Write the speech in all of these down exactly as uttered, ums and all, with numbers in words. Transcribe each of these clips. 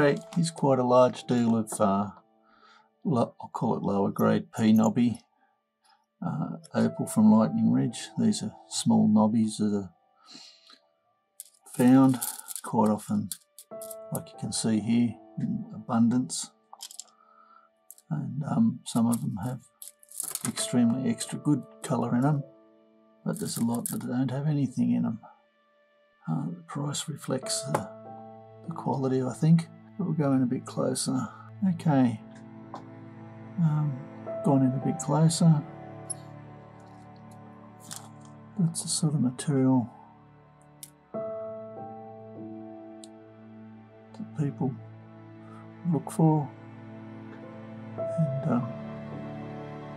Okay, here's quite a large deal of, uh, I'll call it lower grade P Nobby uh, Opal from Lightning Ridge. These are small nobbies that are found quite often, like you can see here, in abundance. And um, some of them have extremely extra good colour in them, but there's a lot that don't have anything in them. Uh, the price reflects the, the quality, I think. But we'll go in a bit closer. Okay, um, gone in a bit closer. That's the sort of material that people look for. And um,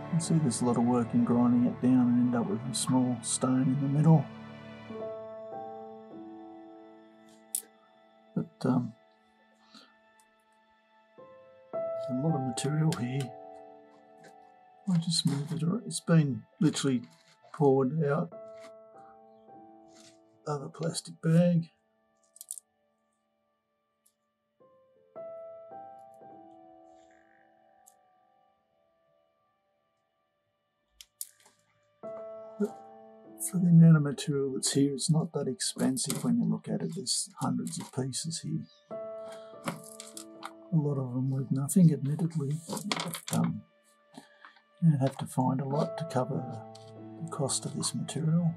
you can see there's a lot of work in grinding it down and end up with a small stone in the middle. But um, there's a lot of material here. I just moved it around. It's been literally poured out. Another plastic bag. For the amount of material that's here, it's not that expensive when you look at it. There's hundreds of pieces here. A lot of them with nothing, admittedly. But, um, you don't have to find a lot to cover the cost of this material.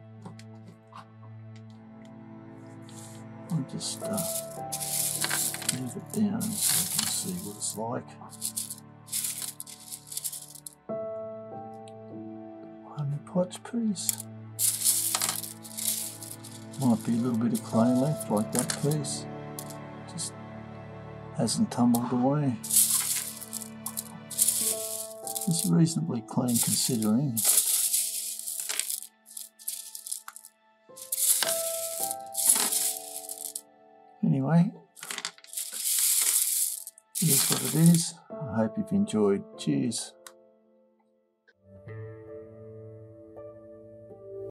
I'll just uh, move it down so you can see what it's like. Honey Potch piece. Might be a little bit of clay left, like that piece. Just hasn't tumbled away. It's reasonably clean considering. Anyway, here's what it is. I hope you've enjoyed. Cheers.